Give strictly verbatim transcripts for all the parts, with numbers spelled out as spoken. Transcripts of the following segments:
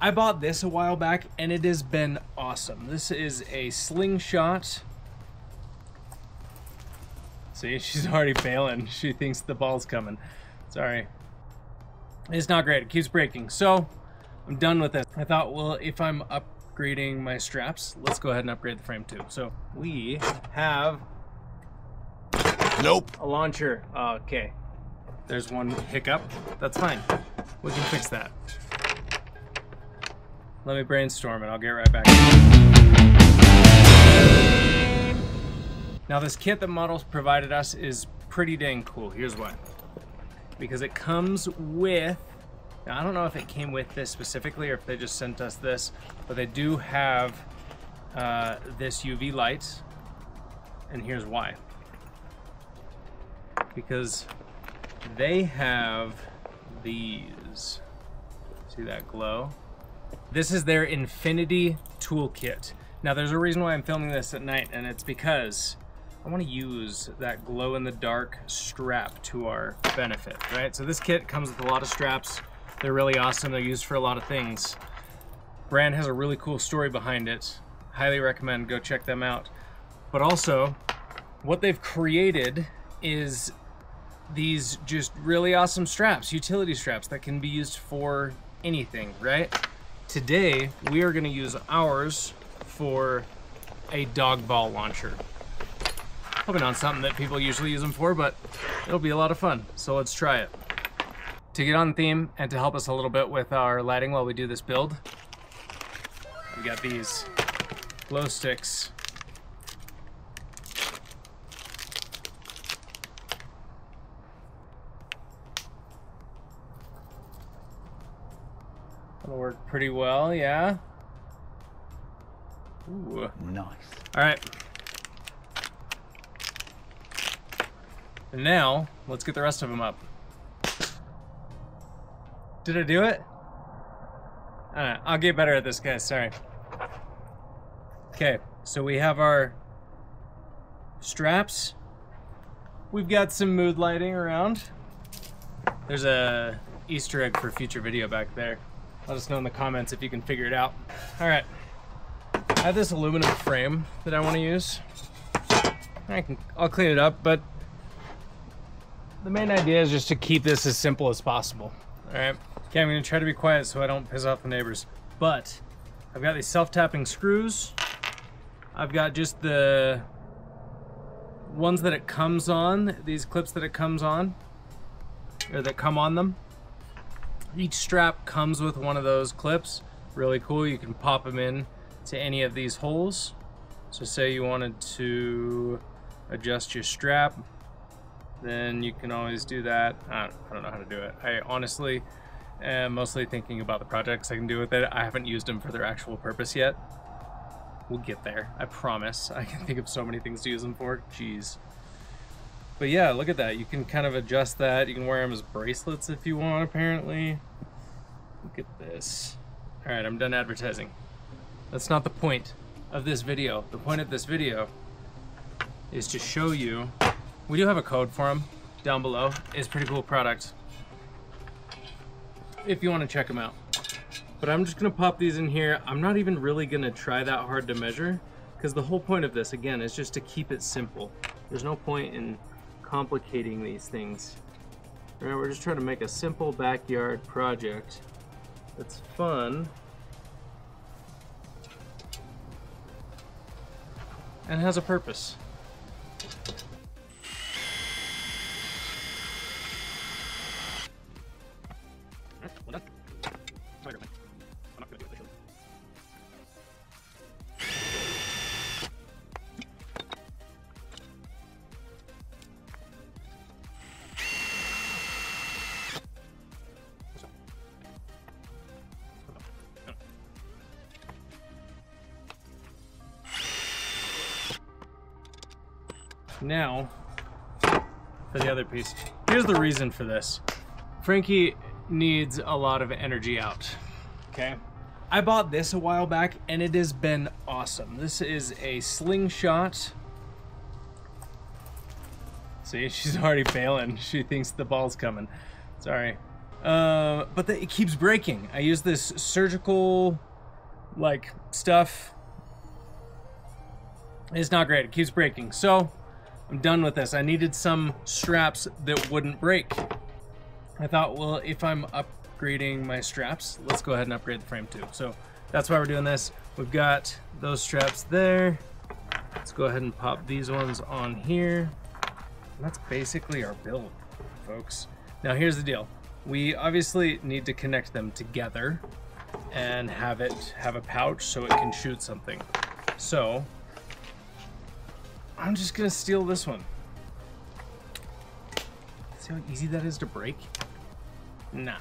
I bought this a while back and it has been awesome. This is a slingshot. See, she's already bailing. She thinks the ball's coming. Sorry. It's not great. It keeps breaking. So I'm done with this. I thought, well, if I'm upgrading my straps, let's go ahead and upgrade the frame too. So we have nope. a launcher. Okay. There's one hiccup. That's fine. We can fix that. Let me brainstorm and I'll get right back. Now this kit that Models provided us is pretty dang cool. Here's why. Because it comes with, now I don't know if it came with this specifically or if they just sent us this, but they do have uh, this U V light, and here's why. Because they have these, see that glow? This is their Infinity Toolkit. Now there's a reason why I'm filming this at night, and it's because I want to use that glow-in-the-dark strap to our benefit, right? So this kit comes with a lot of straps. They're really awesome. They're used for a lot of things. Brand has a really cool story behind it. Highly recommend, go check them out. But also, what they've created is these just really awesome straps, utility straps that can be used for anything, right? Today, we are gonna use ours for a dog ball launcher. Probably not something that people usually use them for, but it'll be a lot of fun. So let's try it. To get on theme and to help us a little bit with our lighting while we do this build, we got these glow sticks. That'll work pretty well, yeah. Ooh. Nice. All right. And now, let's get the rest of them up. Did I do it? Uh, I'll get better at this, guys, sorry. Okay, so we have our straps. We've got some mood lighting around. There's a Easter egg for future video back there. Let us know in the comments if you can figure it out. All right, I have this aluminum frame that I want to use. I can, I'll clean it up, but the main idea is just to keep this as simple as possible. All right. Okay, I'm gonna try to be quiet so I don't piss off the neighbors. But I've got these self-tapping screws. I've got just the ones that it comes on, these clips that it comes on, or that come on them. Each strap comes with one of those clips. Really cool, you can pop them in to any of these holes. So say you wanted to adjust your strap, then you can always do that. I don't know how to do it. I honestly am mostly thinking about the projects I can do with it. I haven't used them for their actual purpose yet. We'll get there, I promise. I can think of so many things to use them for, jeez. But yeah, look at that. You can kind of adjust that. You can wear them as bracelets if you want, apparently. Look at this. All right, I'm done advertising. That's not the point of this video. The point of this video is to show you. We do have a code for them down below. It's a pretty cool product if you want to check them out. But I'm just gonna pop these in here. I'm not even really gonna try that hard to measure because the whole point of this, again, is just to keep it simple. There's no point in complicating these things. Right, we're just trying to make a simple backyard project that's fun and has a purpose. Now, for the other piece. Here's the reason for this. Frankie needs a lot of energy out, okay? I bought this a while back and it has been awesome. This is a slingshot. See, she's already bailing. She thinks the ball's coming. Sorry. Uh, but the, it keeps breaking. I use this surgical, like, stuff. It's not great. It keeps breaking. So I'm done with this. I needed some straps that wouldn't break. I thought, well, if I'm upgrading my straps, let's go ahead and upgrade the frame too. So that's why we're doing this. We've got those straps there. Let's go ahead and pop these ones on here. And that's basically our build, folks. Now here's the deal. We obviously need to connect them together and have it have a pouch so it can shoot something. So I'm just gonna steal this one. See how easy that is to break? Nah,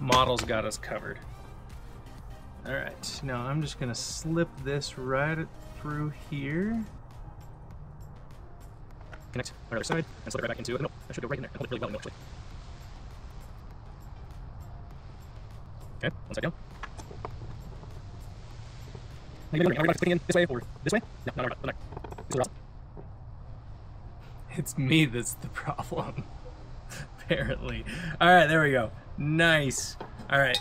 model's got us covered. All right, now I'm just gonna slip this right through here. Connect on the other side and slip right back into it. No, I should go right in there. Hold it really well, actually. Okay, one side down. Maybe we're about to clean in this way or this way. No, no, no, no, no. It's the problem. It's me that's the problem, apparently. All right, there we go. Nice. All right.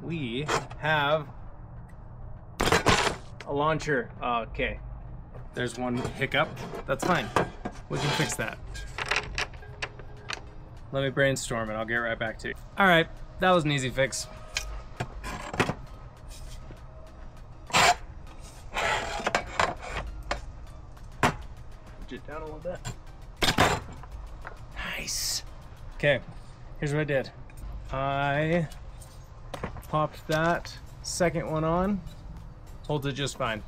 We have a launcher. Okay. There's one hiccup. That's fine. We can fix that. Let me brainstorm and I'll get right back to you. All right. That was an easy fix. It down a little bit. Nice. Okay, here's what I did. I popped that second one on. Holds it just fine.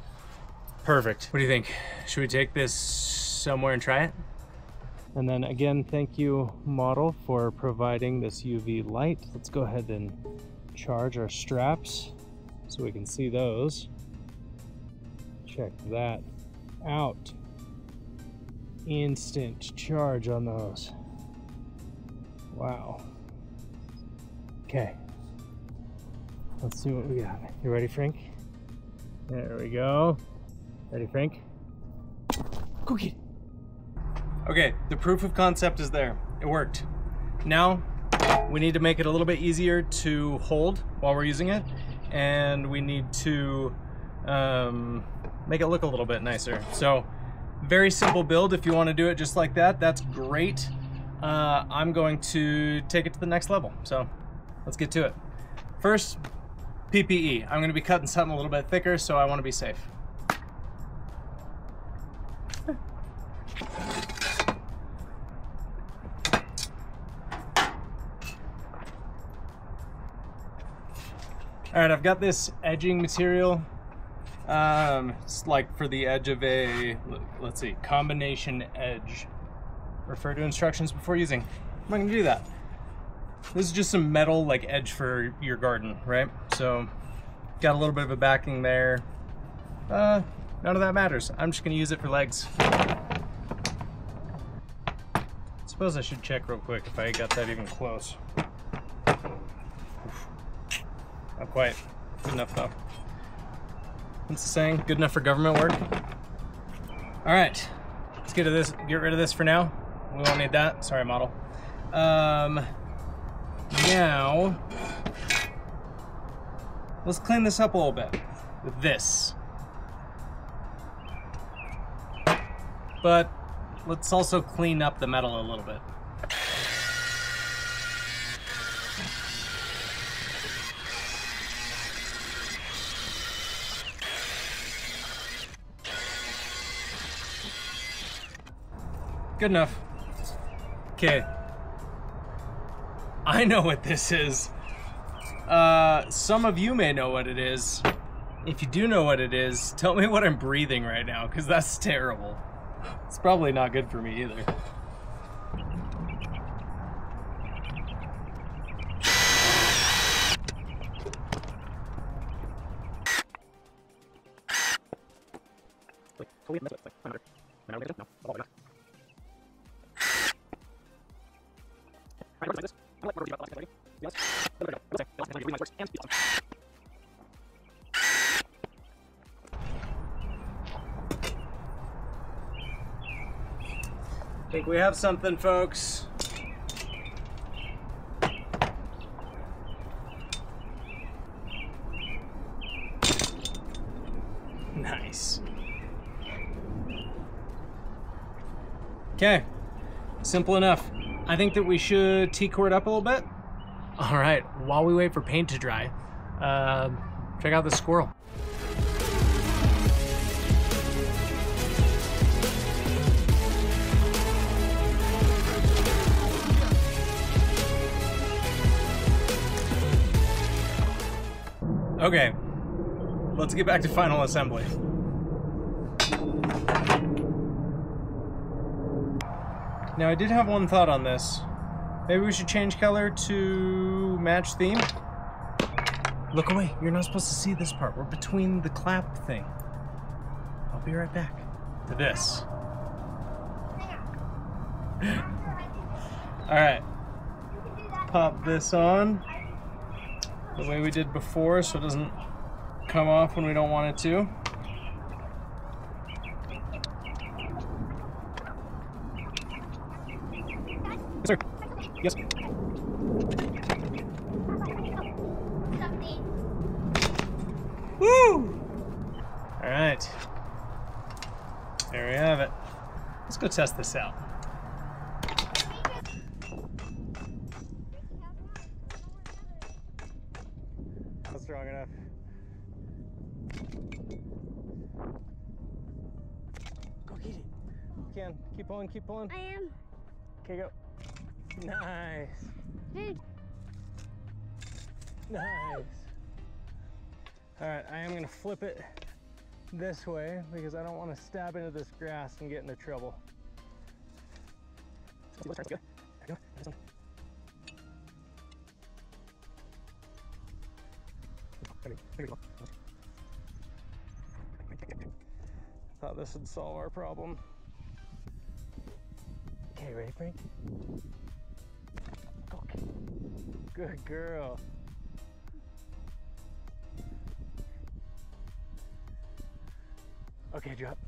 Perfect. What do you think? Should we take this somewhere and try it? And then again, thank you, model, for providing this U V light. Let's go ahead and charge our straps so we can see those. Check that out. Instant charge on those. Wow. Okay. Let's see what we got. You ready, Frank? There we go. Ready, Frank? Go get it. Okay, the proof of concept is there. It worked. Now, we need to make it a little bit easier to hold while we're using it, and we need to um, make it look a little bit nicer. So, very simple build. If you want to do it just like that, that's great. Uh, I'm going to take it to the next level. So let's get to it. First, P P E. I'm going to be cutting something a little bit thicker, so I want to be safe. All right, I've got this edging material. Um, it's like for the edge of a, let's see, combination edge. Refer to instructions before using. I'm not gonna do that. This is just some metal like edge for your garden, right? So got a little bit of a backing there. Uh, none of that matters. I'm just gonna use it for legs. Suppose I should check real quick if I got that even close. Not quite. Good enough though. What's the saying? Good enough for government work? All right, let's get to this. Get rid of this for now. We won't need that. Sorry, model. Um, now, let's clean this up a little bit with this. But let's also clean up the metal a little bit. Good enough. Okay. I know what this is. Uh, some of you may know what it is. If you do know what it is, tell me what I'm breathing right now, because that's terrible. It's probably not good for me either. I think we have something, folks. Nice. Okay, simple enough. I think that we should T-cord up a little bit. All right, while we wait for paint to dry, uh, check out this squirrel. Okay, let's get back to final assembly. Now I did have one thought on this. Maybe we should change color to match theme. Look away, you're not supposed to see this part. We're between the clap thing. I'll be right back. To this. All right, pop this on the way we did before so it doesn't come off when we don't want it to. Yes, sir. Yes. Woo! All right. There we have it. Let's go test this out. That's strong enough. Go get it. You can. Keep pulling, keep pulling. I am. Okay, go. Nice. Hey. Nice. All right, I am gonna flip it this way because I don't want to stab into this grass and get into trouble. Thought this would solve our problem. Okay, ready, Frank? Good girl. Okay, drop.